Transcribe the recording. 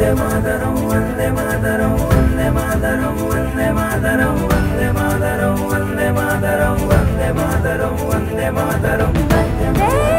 Vandemataram, Vandemataram, Vandemataram, Vandemataram, Vandemataram, Vandemataram, Vandemataram, Vandemataram, Vandemataram.